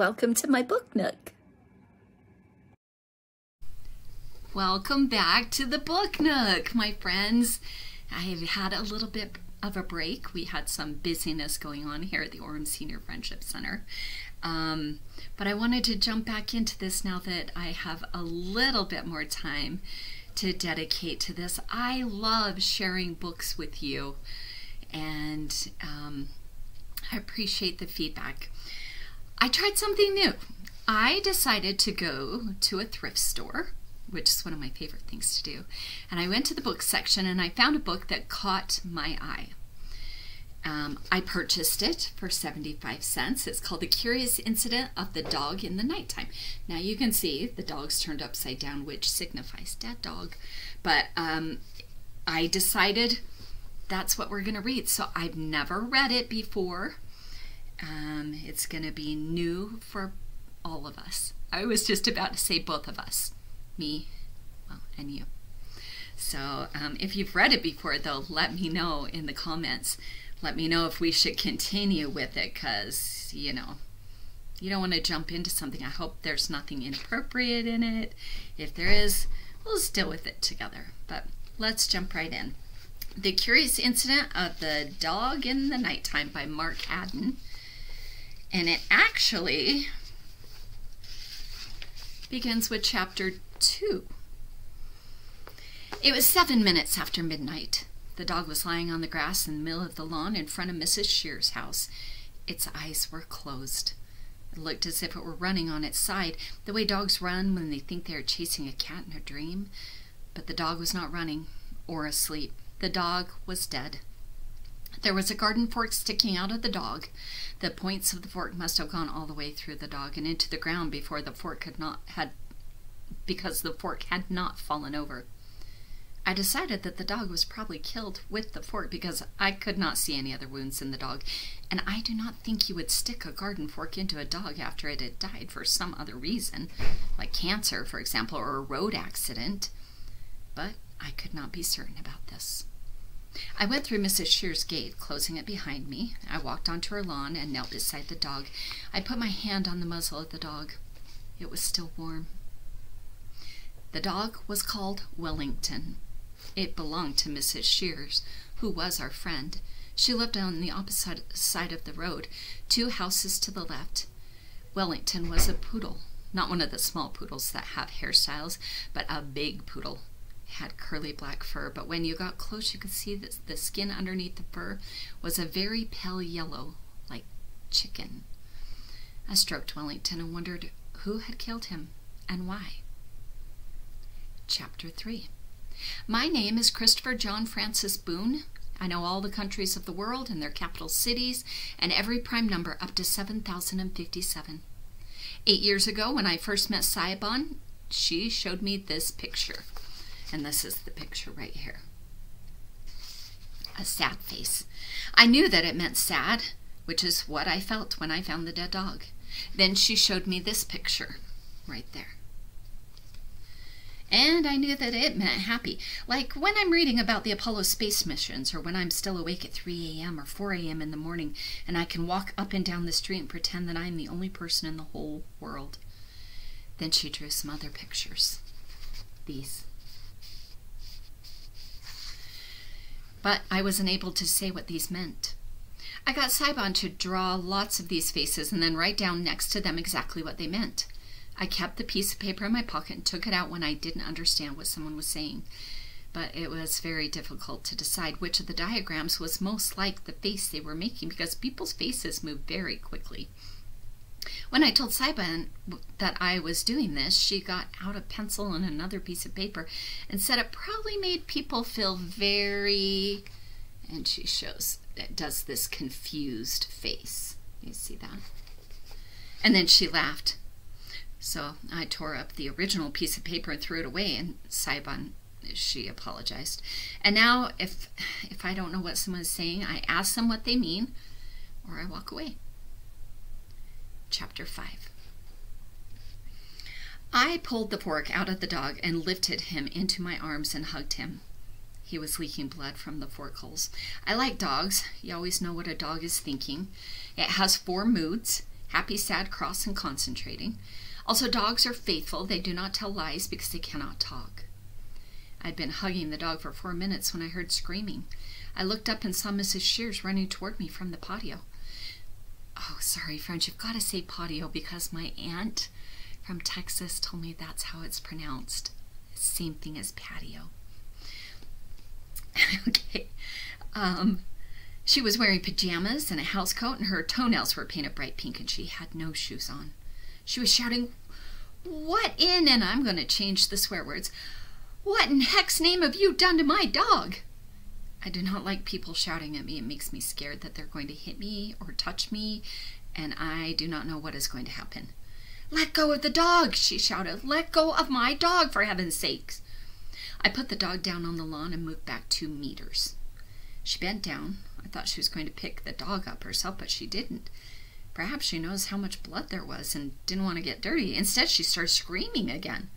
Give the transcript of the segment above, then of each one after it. Welcome to my book nook. Welcome back to the book nook, my friends. I have had a little bit of a break. We had some busyness going on here at the Orem Senior Friendship Center. But I wanted to jump back into this now that I have a little bit more time to dedicate to this. I love sharing books with you, and I appreciate the feedback. I tried something new. I decided to go to a thrift store, which is one of my favorite things to do. And I went to the book section and I found a book that caught my eye. I purchased it for 75 cents. It's called The Curious Incident of the Dog in the Nighttime. Now you can see the dog's turned upside down, which signifies dead dog. But I decided that's what we're gonna read. So I've never read it before. It's gonna be new for all of us. I was just about to say both of us. Me, well, and you. So if you've read it before though, let me know in the comments. Let me know if we should continue with it, because you know, you don't want to jump into something. I hope there's nothing inappropriate in it. If there is, we'll just deal with it together. But let's jump right in. The Curious Incident of the Dog in the Nighttime by Mark Haddon. And it actually begins with chapter 2. It was 7 minutes after midnight. The dog was lying on the grass in the middle of the lawn in front of Mrs. Shears' house. Its eyes were closed. It looked as if it were running on its side, the way dogs run when they think they are chasing a cat in a dream. But the dog was not running or asleep. The dog was dead. There was a garden fork sticking out of the dog. The points of the fork must have gone all the way through the dog and into the ground before the fork because the fork had not fallen over. I decided that the dog was probably killed with the fork because I could not see any other wounds in the dog, and I do not think you would stick a garden fork into a dog after it had died for some other reason, like cancer, for example, or a road accident. But I could not be certain about this. I went through Mrs. Shears' gate, closing it behind me. I walked onto her lawn and knelt beside the dog. I put my hand on the muzzle of the dog. It was still warm. The dog was called Wellington. It belonged to Mrs. Shears, who was our friend. She lived on the opposite side of the road, 2 houses to the left. Wellington was a poodle, not one of the small poodles that have hairstyles, but a big poodle. It had curly black fur, but when you got close, you could see that the skin underneath the fur was a very pale yellow, like chicken. I stroked Wellington and wondered who had killed him and why. Chapter 3. My name is Christopher John Francis Boone. I know all the countries of the world and their capital cities and every prime number up to 7,057. 8 years ago, when I first met Siobhan, she showed me this picture. And this is the picture right here. A sad face. I knew that it meant sad, which is what I felt when I found the dead dog. Then she showed me this picture right there. And I knew that it meant happy, like when I'm reading about the Apollo space missions, or when I'm still awake at 3 a.m. or 4 a.m. in the morning, and I can walk up and down the street and pretend that I'm the only person in the whole world. Then she drew some other pictures. These. But I wasn't able to say what these meant. I got Siobhan to draw lots of these faces and then write down next to them exactly what they meant. I kept the piece of paper in my pocket and took it out when I didn't understand what someone was saying, but it was very difficult to decide which of the diagrams was most like the face they were making because people's faces move very quickly. When I told Siobhan that I was doing this, she got out a pencil and another piece of paper and said it probably made people feel very, and she shows, it does this confused face. You see that? And then she laughed. So I tore up the original piece of paper and threw it away, and Siobhan, she apologized. And now if I don't know what someone is saying, I ask them what they mean, or I walk away. Chapter 5. I pulled the fork out of the dog and lifted him into my arms and hugged him. He was leaking blood from the fork holes. I like dogs. You always know what a dog is thinking. It has 4 moods. happy, sad, cross, and concentrating. Also, dogs are faithful. They do not tell lies because they cannot talk. I'd been hugging the dog for 4 minutes when I heard screaming. I looked up and saw Mrs. Shears running toward me from the patio. Oh, sorry, friends, you've got to say patio because my aunt from Texas told me that's how it's pronounced. Same thing as patio. Okay. She was wearing pajamas and a house coat, and her toenails were painted bright pink, and she had no shoes on. She was shouting, "What in," and I'm going to change the swear words, "What in heck's name have you done to my dog?" I do not like people shouting at me. It makes me scared that they're going to hit me or touch me, and I do not know what is going to happen. "Let go of the dog," she shouted. "Let go of my dog, for heaven's sakes." I put the dog down on the lawn and moved back 2 meters. She bent down. I thought she was going to pick the dog up herself, but she didn't. Perhaps she knows how much blood there was and didn't want to get dirty. Instead, she started screaming again.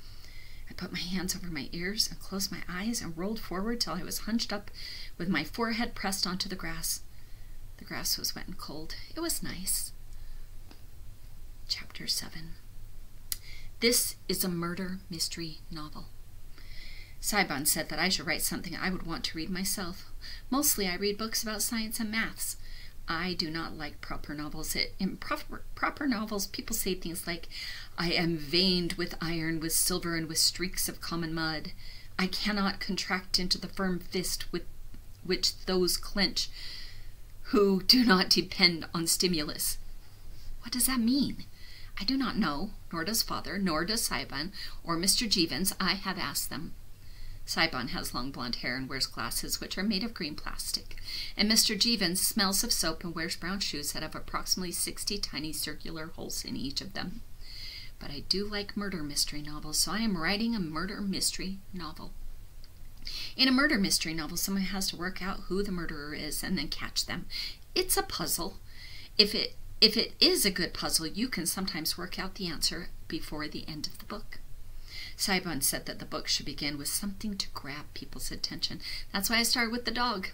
I put my hands over my ears and closed my eyes and rolled forward till I was hunched up with my forehead pressed onto the grass. The grass was wet and cold. It was nice. Chapter 7. This is a murder mystery novel. Siobhan said that I should write something I would want to read myself. Mostly I read books about science and maths. I do not like proper novels. In proper novels, people say things like, "I am veined with iron, with silver, and with streaks of common mud. I cannot contract into the firm fist with which those clench who do not depend on stimulus." What does that mean? I do not know, nor does Father, nor does Siobhan, or Mr. Jevons. I have asked them. Siobhan has long blonde hair and wears glasses which are made of green plastic, and Mr. Jevons smells of soap and wears brown shoes that have approximately 60 tiny circular holes in each of them. But I do like murder mystery novels, so I am writing a murder mystery novel. In a murder mystery novel, someone has to work out who the murderer is and then catch them. It's a puzzle. If it is a good puzzle, you can sometimes work out the answer before the end of the book. Siobhan said that the book should begin with something to grab people's attention. That's why I started with the dog.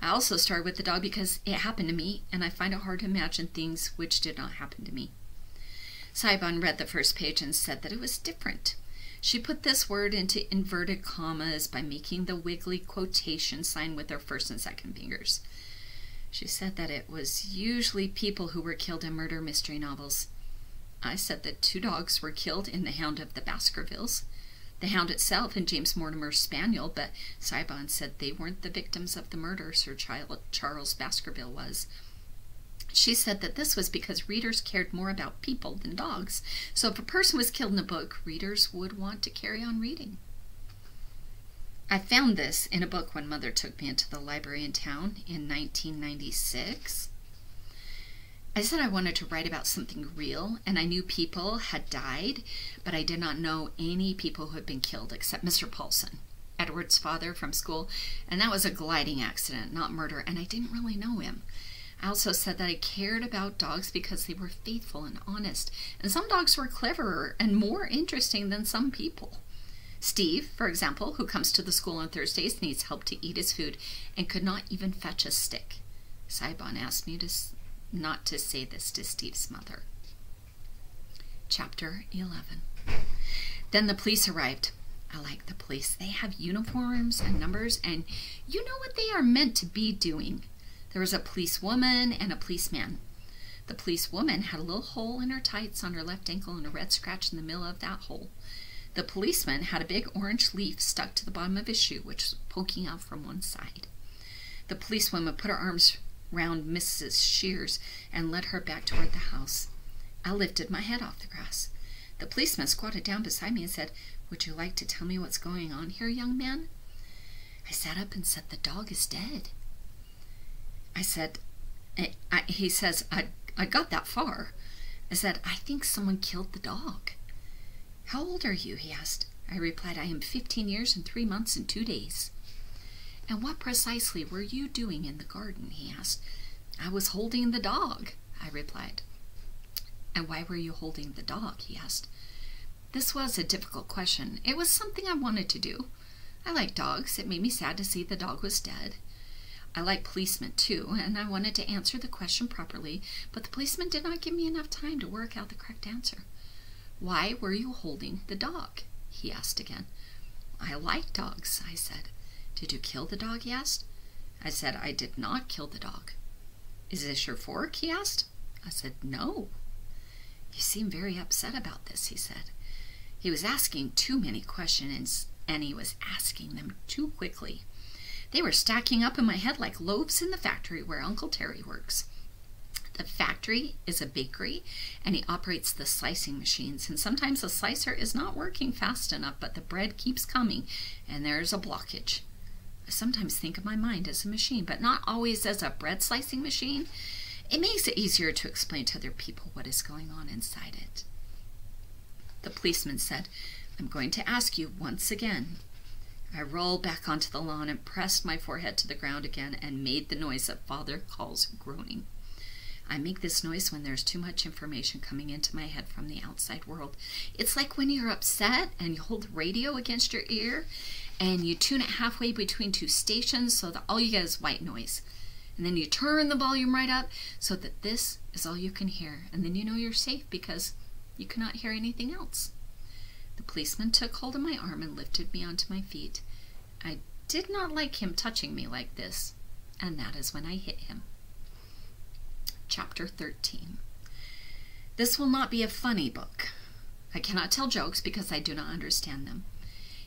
I also started with the dog because it happened to me, and I find it hard to imagine things which did not happen to me. Siobhan read the first page and said that it was different. She put this word into inverted commas by making the wiggly quotation sign with her first and second fingers. She said that it was usually people who were killed in murder mystery novels. I said that 2 dogs were killed in The Hound of the Baskervilles, the hound itself and James Mortimer's spaniel, but Siobhan said they weren't the victims of the murder Sir Charles Baskerville was. She said that this was because readers cared more about people than dogs, so if a person was killed in a book, readers would want to carry on reading. I found this in a book when Mother took me into the library in town in 1996. I said I wanted to write about something real, and I knew people had died, but I did not know any people who had been killed except Mr. Paulson, Edward's father from school, and that was a gliding accident, not murder, and I didn't really know him. I also said that I cared about dogs because they were faithful and honest, and some dogs were cleverer and more interesting than some people. Steve, for example, who comes to the school on Thursdays, needs help to eat his food and could not even fetch a stick. Siobhan asked me not to say this to Steve's mother. Chapter 11. Then the police arrived. I like the police. They have uniforms and numbers, and you know what they are meant to be doing. There was a policewoman and a policeman. The policewoman had a little hole in her tights on her left ankle and a red scratch in the middle of that hole. The policeman had a big orange leaf stuck to the bottom of his shoe, which was poking out from one side. The policewoman put her arms round Mrs. Shears and led her back toward the house. I lifted my head off the grass. The policeman squatted down beside me and said, "Would you like to tell me what's going on here, young man?" I sat up and said, "The dog is dead." I said, he says, I got that far. I said, "I think someone killed the dog." "How old are you?" he asked. I replied, "I am 15 years and 3 months and 2 days." "And what precisely were you doing in the garden?" he asked. "I was holding the dog," I replied. "And why were you holding the dog?" he asked. This was a difficult question. It was something I wanted to do. I liked dogs. It made me sad to see the dog was dead. I like policemen too, and I wanted to answer the question properly, but the policeman did not give me enough time to work out the correct answer. Why were you holding the dog? He asked again. I like dogs, I said. Did you kill the dog? He asked. I said, I did not kill the dog. Is this your fork? He asked. I said, no. You seem very upset about this, he said. He was asking too many questions, and he was asking them too quickly. They were stacking up in my head like loaves in the factory where Uncle Terry works. The factory is a bakery, and he operates the slicing machines, and sometimes the slicer is not working fast enough, but the bread keeps coming, and there's a blockage. I sometimes think of my mind as a machine, but not always as a bread slicing machine. It makes it easier to explain to other people what is going on inside it. The policeman said, I'm going to ask you once again. I rolled back onto the lawn and pressed my forehead to the ground again and made the noise that Father calls groaning. I make this noise when there's too much information coming into my head from the outside world. It's like when you're upset and you hold the radio against your ear and you tune it halfway between two stations so that all you get is white noise. And then you turn the volume right up so that this is all you can hear. And then you know you're safe because you cannot hear anything else. The policeman took hold of my arm and lifted me onto my feet. I did not like him touching me like this, and that is when I hit him. Chapter 13. This will not be a funny book. I cannot tell jokes because I do not understand them.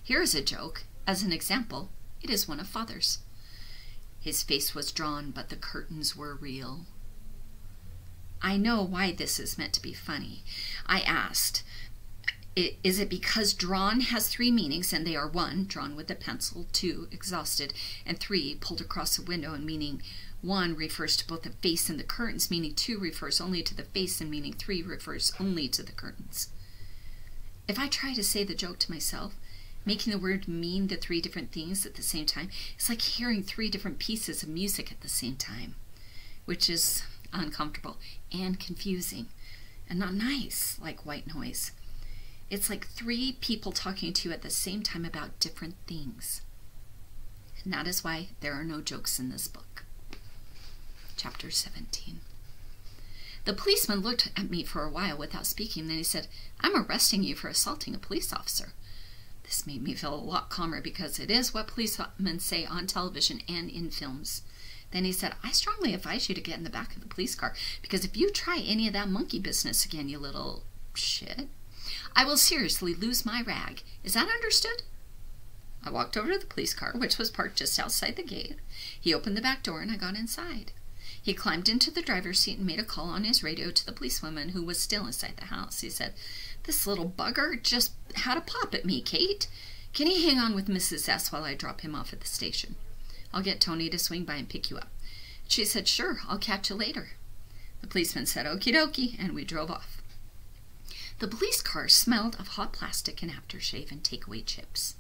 Here is a joke. As an example, it is one of Father's. His face was drawn, but the curtains were real. I know why this is meant to be funny. I asked, is it because drawn has three meanings, and they are: one, drawn with a pencil; two, exhausted; and three, pulled across the window, and meaning one refers to both the face and the curtains, meaning two refers only to the face, and meaning three refers only to the curtains. If I try to say the joke to myself, making the word mean the three different things at the same time, it's like hearing three different pieces of music at the same time, which is uncomfortable and confusing and not nice, like white noise. It's like three people talking to you at the same time about different things. And that is why there are no jokes in this book. Chapter 17. The policeman looked at me for a while without speaking, then he said, I'm arresting you for assaulting a police officer. This made me feel a lot calmer because it is what policemen say on television and in films. Then he said, I strongly advise you to get in the back of the police car because if you try any of that monkey business again, you little shit, I will seriously lose my rag. Is that understood? I walked over to the police car, which was parked just outside the gate. He opened the back door and I got inside. He climbed into the driver's seat and made a call on his radio to the policewoman who was still inside the house. He said, This little bugger just had a pop at me, Kate. Can you hang on with Mrs. S while I drop him off at the station? I'll get Tony to swing by and pick you up. She said, sure, I'll catch you later. The policeman said, okie dokie, and we drove off. The police car smelled of hot plastic and aftershave and takeaway chips.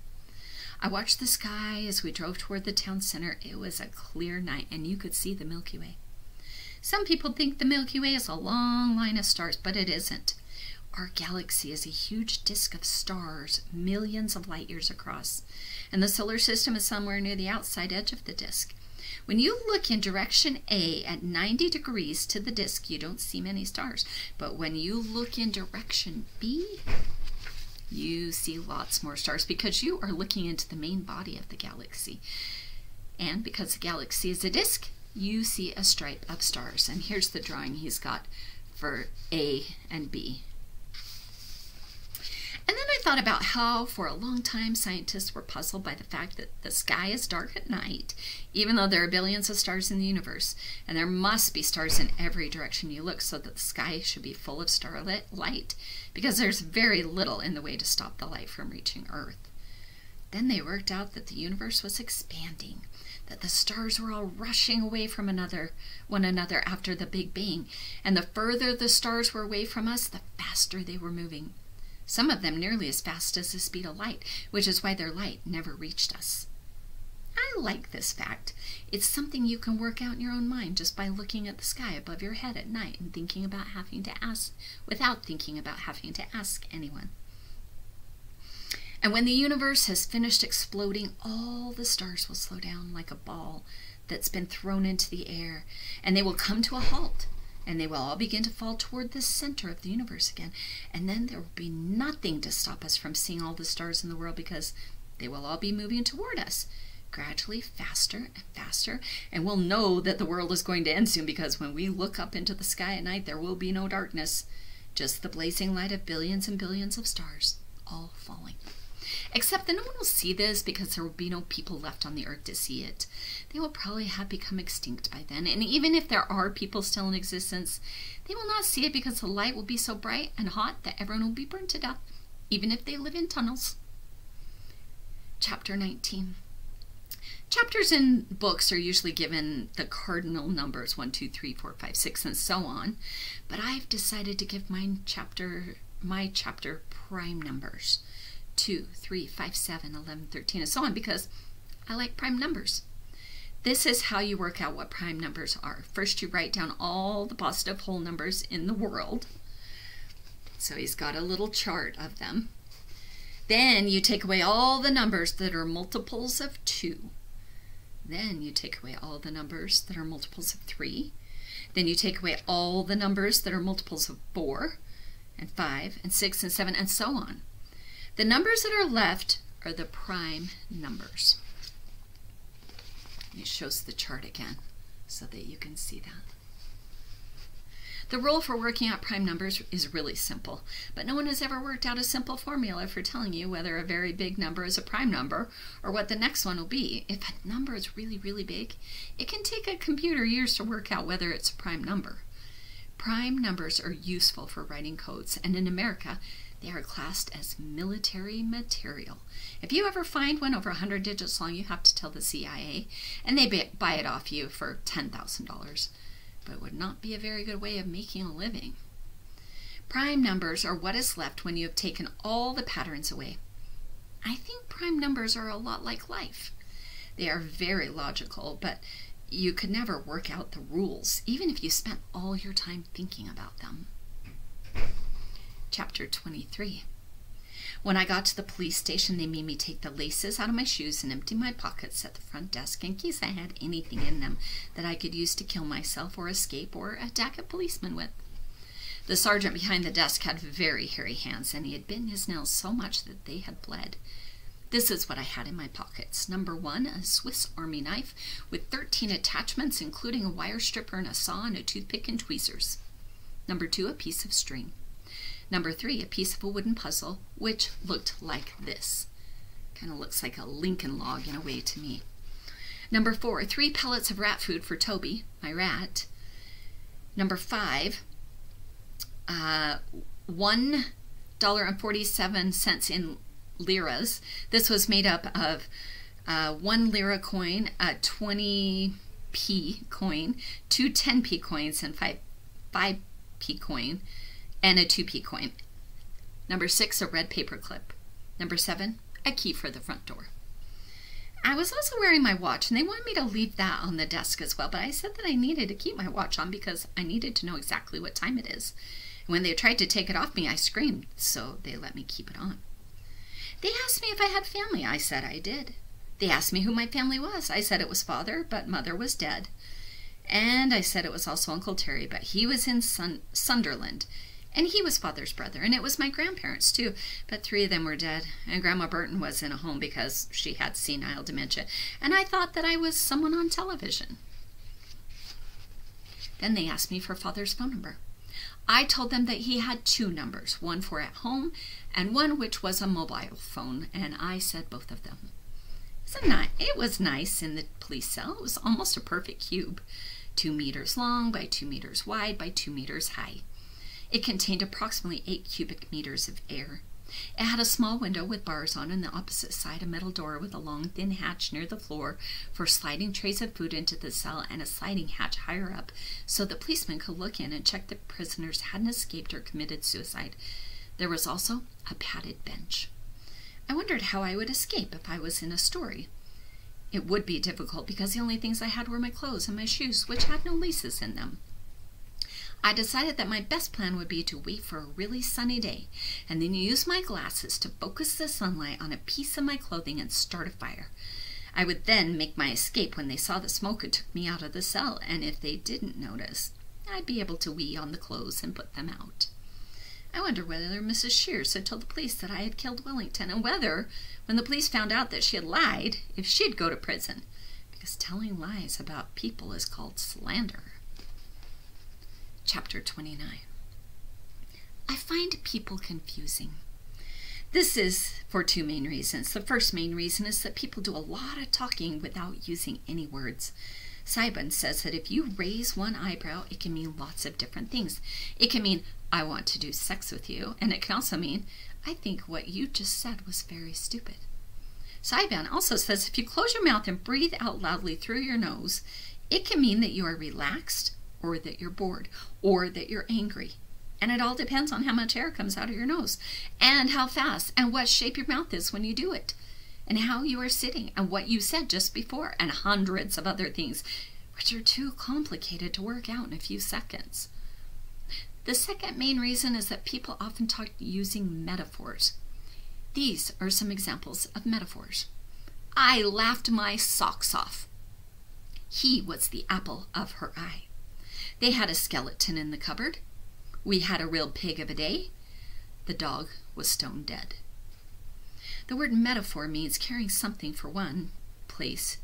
I watched the sky as we drove toward the town center. It was a clear night, and you could see the Milky Way. Some people think the Milky Way is a long line of stars, but it isn't. Our galaxy is a huge disk of stars millions of light years across, and the solar system is somewhere near the outside edge of the disk. When you look in direction A at 90 degrees to the disk, you don't see many stars, but when you look in direction B, you see lots more stars because you are looking into the main body of the galaxy. And because the galaxy is a disk, you see a stripe of stars. And here's the drawing he's got for A and B. And then I thought about how, for a long time, scientists were puzzled by the fact that the sky is dark at night, even though there are billions of stars in the universe, and there must be stars in every direction you look, so that the sky should be full of starlit light, because there's very little in the way to stop the light from reaching Earth. Then they worked out that the universe was expanding, that the stars were all rushing away from one another after the Big Bang, and the further the stars were away from us, the faster they were moving. Some of them nearly as fast as the speed of light, which is why their light never reached us. I like this fact. It's something you can work out in your own mind just by looking at the sky above your head at night and thinking about having to ask, without thinking about having to ask anyone. And when the universe has finished exploding, all the stars will slow down like a ball that's been thrown into the air, and they will come to a halt, and they will all begin to fall toward the center of the universe again, and then there will be nothing to stop us from seeing all the stars in the world, because they will all be moving toward us, gradually faster and faster, and we'll know that the world is going to end soon, because when we look up into the sky at night, there will be no darkness, just the blazing light of billions and billions of stars, all falling. Except that no one will see this, because there will be no people left on the earth to see it. They will probably have become extinct by then, and even if there are people still in existence, they will not see it, because the light will be so bright and hot that everyone will be burned to death, even if they live in tunnels. Chapter 19. Chapters in books are usually given the cardinal numbers, 1, 2, 3, 4, 5, 6, and so on, but I've decided to give my chapter prime numbers. 2, 3, 5, 7, 11, 13, and so on, because I like prime numbers. This is how you work out what prime numbers are. First, you write down all the positive whole numbers in the world. So he's got a little chart of them. Then you take away all the numbers that are multiples of 2. Then you take away all the numbers that are multiples of 3. Then you take away all the numbers that are multiples of 4, and 5, and 6, and 7, and so on. The numbers that are left are the prime numbers. It shows the chart again so that you can see that. The rule for working out prime numbers is really simple, but no one has ever worked out a simple formula for telling you whether a very big number is a prime number or what the next one will be. If a number is really, really big, it can take a computer years to work out whether it's a prime number. Prime numbers are useful for writing codes, and in America, they are classed as military material. If you ever find one over 100 digits long, you have to tell the CIA, and they buy it off you for $10,000. But it would not be a very good way of making a living. Prime numbers are what is left when you have taken all the patterns away. I think prime numbers are a lot like life. They are very logical, but you could never work out the rules, even if you spent all your time thinking about them. Chapter 23. When I got to the police station, they made me take the laces out of my shoes and empty my pockets at the front desk in case I had anything in them that I could use to kill myself or escape or attack a policeman with. The sergeant behind the desk had very hairy hands, and he had bitten his nails so much that they had bled. This is what I had in my pockets. Number 1, a Swiss Army knife with 13 attachments, including a wire stripper and a saw and a toothpick and tweezers. Number 2, a piece of string. Number 3, a piece of a wooden puzzle, which looked like this. Kind of looks like a Lincoln log in a way to me. Number 4, 3 pellets of rat food for Toby, my rat. Number 5, $1.47 in liras. This was made up of 1 lira coin, a 20p coin, 2 10p coins, and 5p coin. And a 2p coin. Number 6, a red paper clip. Number 7, a key for the front door. I was also wearing my watch, and they wanted me to leave that on the desk as well, but I said that I needed to keep my watch on because I needed to know exactly what time it is. And when they tried to take it off me, I screamed, so they let me keep it on. They asked me if I had family. I said I did. They asked me who my family was. I said it was father, but mother was dead. And I said it was also Uncle Terry, but he was in Sunderland. And he was father's brother, and it was my grandparents too, but 3 of them were dead, and Grandma Burton was in a home because she had senile dementia, and I thought that I was someone on television. Then they asked me for father's phone number. I told them that he had 2 numbers, one for at home and one which was a mobile phone, and I said both of them. It was nice in the police cell. It was almost a perfect cube, 2 meters long by 2 meters wide by 2 meters high. It contained approximately 8 cubic meters of air. It had a small window with bars on the opposite side, a metal door with a long thin hatch near the floor for sliding trays of food into the cell, and a sliding hatch higher up so the policeman could look in and check the prisoners hadn't escaped or committed suicide. There was also a padded bench. I wondered how I would escape if I was in a story. It would be difficult because the only things I had were my clothes and my shoes, which had no laces in them. I decided that my best plan would be to wait for a really sunny day and then use my glasses to focus the sunlight on a piece of my clothing and start a fire. I would then make my escape when they saw the smoke had took me out of the cell, and if they didn't notice, I'd be able to wee on the clothes and put them out. I wonder whether Mrs. Shears had told the police that I had killed Wellington, and whether, when the police found out that she had lied, if she'd go to prison, because telling lies about people is called slander. Chapter 29. I find people confusing. This is for two main reasons. The first main reason is that people do a lot of talking without using any words. Siobhan says that if you raise one eyebrow, it can mean lots of different things. It can mean, I want to do sex with you, and it can also mean, I think what you just said was very stupid. Siobhan also says if you close your mouth and breathe out loudly through your nose, it can mean that you are relaxed, or that you're bored, or that you're angry. And it all depends on how much air comes out of your nose, and how fast, and what shape your mouth is when you do it, and how you are sitting, and what you said just before, and hundreds of other things, which are too complicated to work out in a few seconds. The second main reason is that people often talk using metaphors. These are some examples of metaphors. I laughed my socks off. He was the apple of her eye. They had a skeleton in the cupboard. We had a real pig of a day. The dog was stone dead. The word metaphor means carrying something from one place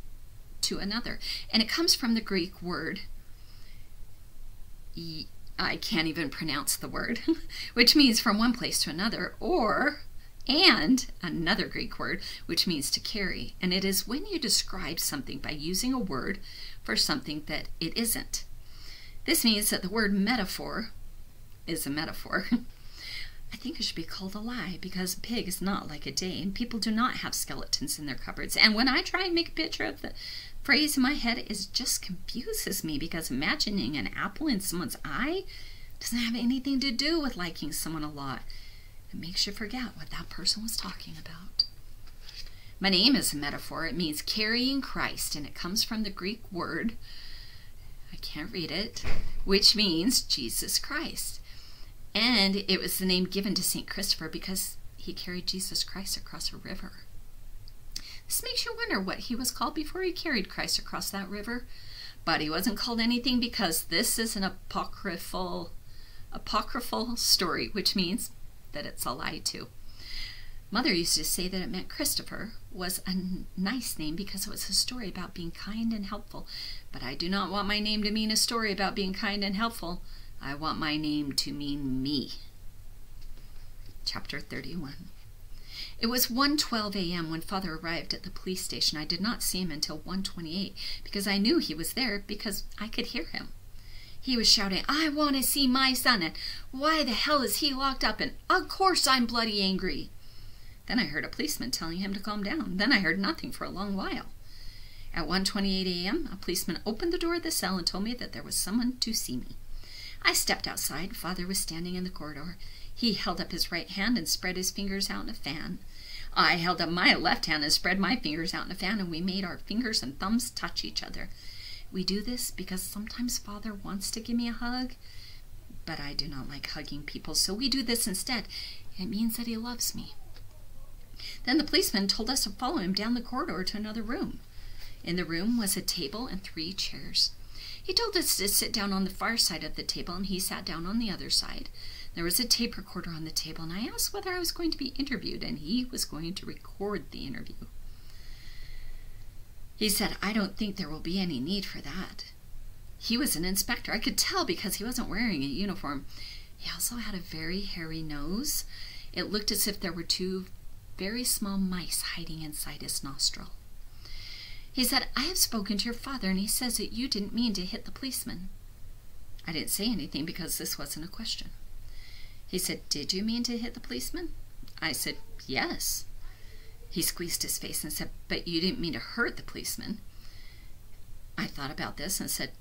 to another, and it comes from the Greek word, I can't even pronounce the word, which means from one place to another, or and another Greek word, which means to carry, and it is when you describe something by using a word for something that it isn't. This means that the word metaphor is a metaphor. I think it should be called a lie, because a pig is not like a day, and people do not have skeletons in their cupboards. And when I try and make a picture of the phrase in my head, it just confuses me, because imagining an apple in someone's eye doesn't have anything to do with liking someone a lot. It makes you forget what that person was talking about. My name is a metaphor. It means carrying Christ, and it comes from the Greek word, I can't read it, which means Jesus Christ. And it was the name given to St. Christopher because he carried Jesus Christ across a river. This makes you wonder what he was called before he carried Christ across that river. But he wasn't called anything, because this is an apocryphal story, which means that it's a lie too. Mother used to say that it meant Christopher was a nice name because it was a story about being kind and helpful. But I do not want my name to mean a story about being kind and helpful. I want my name to mean me. Chapter 31. It was 1:12 a.m. when Father arrived at the police station. I did not see him until 1:28 because I knew he was there because I could hear him. He was shouting, I want to see my son, and why the hell is he locked up, and of course I'm bloody angry. Then I heard a policeman telling him to calm down. Then I heard nothing for a long while. At 1:28 a.m., a policeman opened the door of the cell and told me that there was someone to see me. I stepped outside. Father was standing in the corridor. He held up his right hand and spread his fingers out in a fan. I held up my left hand and spread my fingers out in a fan, and we made our fingers and thumbs touch each other. We do this because sometimes Father wants to give me a hug, but I do not like hugging people, so we do this instead. It means that he loves me. Then the policeman told us to follow him down the corridor to another room. In the room was a table and three chairs. He told us to sit down on the far side of the table, and he sat down on the other side. There was a tape recorder on the table, and I asked whether I was going to be interviewed, and he was going to record the interview. He said, I don't think there will be any need for that. He was an inspector. I could tell because he wasn't wearing a uniform. He also had a very hairy nose. It looked as if there were two very small mice hiding inside his nostril. He said, I have spoken to your father, and he says that you didn't mean to hit the policeman. I didn't say anything because this wasn't a question. He said, did you mean to hit the policeman? I said, yes. He squeezed his face and said, but you didn't mean to hurt the policeman. I thought about this and said,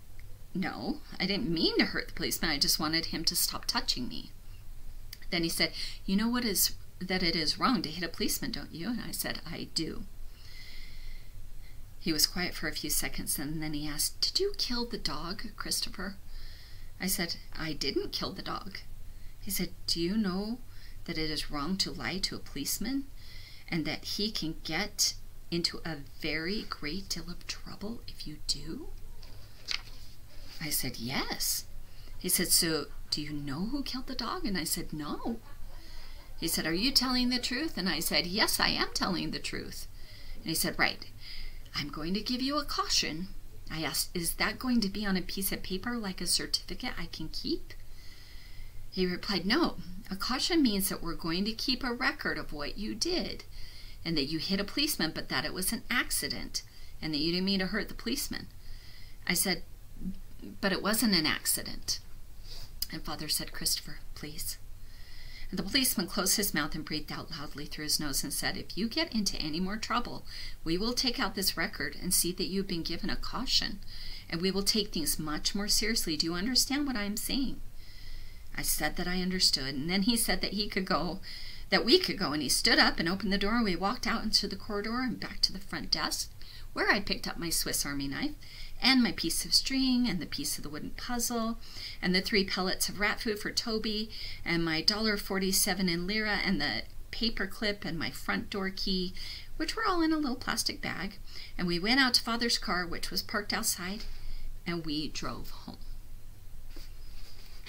no, I didn't mean to hurt the policeman. I just wanted him to stop touching me. Then he said, you know that it is wrong to hit a policeman, don't you? And I said, I do. He was quiet for a few seconds, and then he asked, did you kill the dog, Christopher? I said, I didn't kill the dog. He said, do you know that it is wrong to lie to a policeman, and that he can get into a very great deal of trouble if you do? I said, yes. He said, so do you know who killed the dog? And I said, no. He said, are you telling the truth? And I said, yes, I am telling the truth. And he said, right, I'm going to give you a caution. I asked, is that going to be on a piece of paper like a certificate I can keep? He replied, no, a caution means that we're going to keep a record of what you did, and that you hit a policeman, but that it was an accident, and that you didn't mean to hurt the policeman. I said, but it wasn't an accident. And Father said, Christopher, please. And the policeman closed his mouth and breathed out loudly through his nose and said, if you get into any more trouble, we will take out this record and see that you've been given a caution, and we will take things much more seriously. Do you understand what I am saying? I said that I understood, and then he said that he could go, that we could go, and he stood up and opened the door, and we walked out into the corridor and back to the front desk, where I picked up my Swiss Army knife, and my piece of string, and the piece of the wooden puzzle, and the 3 pellets of rat food for Toby, and my $1.47 in lira, and the paper clip, and my front door key, which were all in a little plastic bag, and we went out to Father's car, which was parked outside, and we drove home.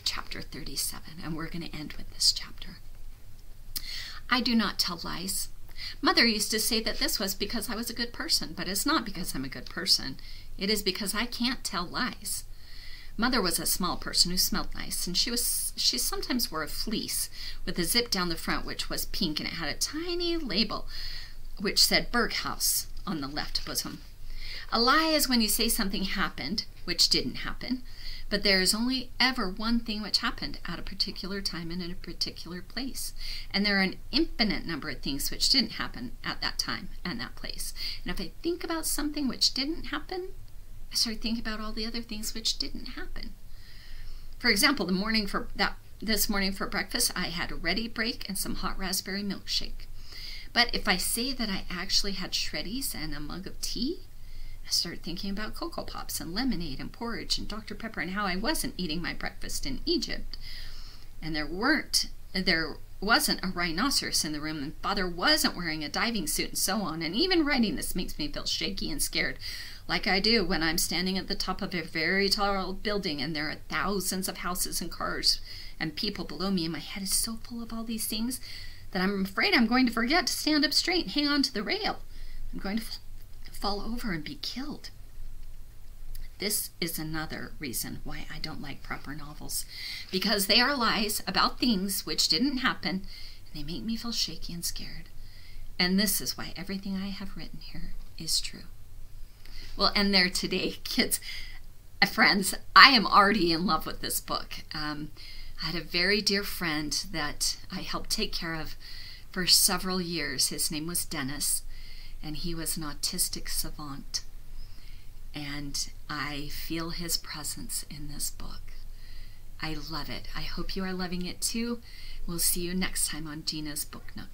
Chapter 37, and we're going to end with this chapter. I do not tell lies. Mother used to say that this was because I was a good person, but it's not because I'm a good person. It is because I can't tell lies. Mother was a small person who smelled nice, and she sometimes wore a fleece with a zip down the front, which was pink, and it had a tiny label which said Berghaus on the left bosom. A lie is when you say something happened, which didn't happen, but there is only ever one thing which happened at a particular time and in a particular place. And there are an infinite number of things which didn't happen at that time and that place. And if I think about something which didn't happen, I start thinking about all the other things which didn't happen. For example, this morning for breakfast, I had a ready break and some hot raspberry milkshake. But if I say that I actually had shreddies and a mug of tea, I started thinking about Cocoa Pops and lemonade and porridge and Dr. Pepper and how I wasn't eating my breakfast in Egypt. And there wasn't a rhinoceros in the room, and Father wasn't wearing a diving suit, and so on. And even writing this makes me feel shaky and scared, like I do when I'm standing at the top of a very tall building and there are thousands of houses and cars and people below me, and my head is so full of all these things that I'm afraid I'm going to forget to stand up straight and hang on to the rail. I'm going to fall over and be killed. This is another reason why I don't like proper novels, because they are lies about things which didn't happen, and they make me feel shaky and scared. And this is why everything I have written here is true. We'll end there today, kids. Friends, I am already in love with this book. I had a very dear friend that I helped take care of for several years. His name was Dennis, and he was an autistic savant, and I feel his presence in this book. I love it. I hope you are loving it too. We'll see you next time on Gina's Book Nook.